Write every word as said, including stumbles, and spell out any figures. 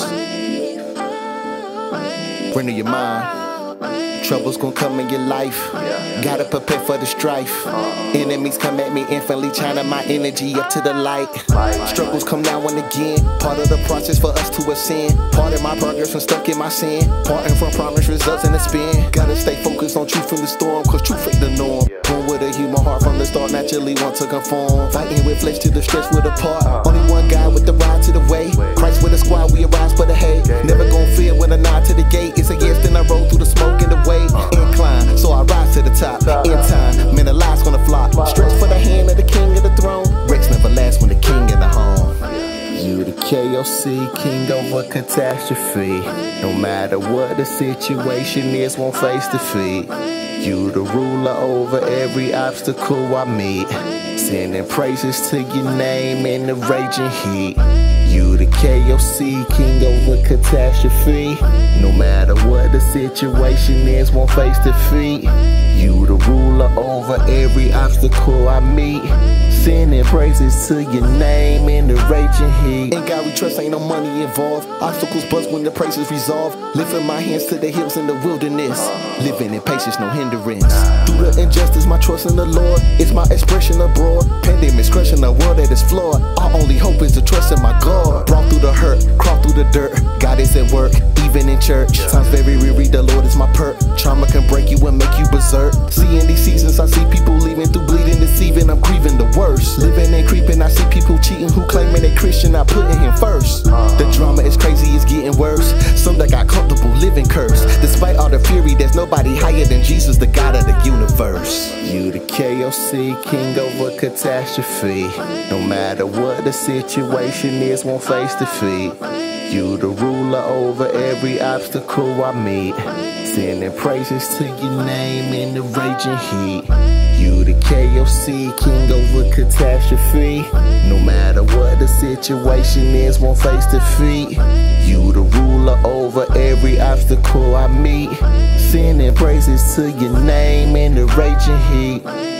waves. Renew your mind. Trouble's gonna come in your life. Gotta prepare for the strife. Enemies come at me infinitely, china my energy up to the light. Struggles come now and again. Part of the process for us to ascend. Part of my progress from stuck in my sin. Parting from promise results in a spin. Gotta stay focused on truth in the storm, cause truth ain't the norm. Born with a human heart from the start, naturally want to conform. Fighting with flesh to the stress with a part. Only one God with the ride to the way. Christ with a squad, we arise for the hay. Never gon' fear with a nod to the gate. It's a yes, then I roll through the smoke and the way. Incline, so I rise to the top. In time, man, the lies gonna fly. Stretch for the hand of the king of the throne. Rex never lasts when the king in the home. You the K O C, king over catastrophe. No matter what the situation is, won't face defeat. You the ruler over every obstacle I meet. Sending praises to your name in the raging heat. You the K O C, king over catastrophe. No matter what the situation is, won't face defeat. You the ruler over every obstacle I meet. Sending praises to your name in the raging heat. In God we trust, ain't no money involved. Obstacles bust when the praises resolve. Lifting my hands to the hills in the wilderness. Living in patience, no hindrance. Through the injustice, my trust in the Lord is my expression abroad. Pandemic's crushing the world that is flawed. Our only hope is to trust in my God. Brought through the hurt, crawled through the dirt. God is at work, even in church. Times very weary, the Lord is my perk. Trauma can break you and make you berserk. Seeing these seasons, I see people leaving through bleeding, deceiving. I'm grieving the worst. Living and creeping, I see people cheating who claiming they Christian. I putting him first. The drama is crazy, it's getting worse. Some that got comfortable living cursed. Despite all the fury, there's nobody higher than Jesus, the God of the universe. You the K O C, king over catastrophe. No matter what the situation is, won't face defeat. You the ruler over every obstacle I meet. Sending praises to your name in the raging heat. You the K O C, king over catastrophe. No matter what the situation is, won't face defeat. You the ruler over every obstacle I meet. Sending praises to your name in the raging heat.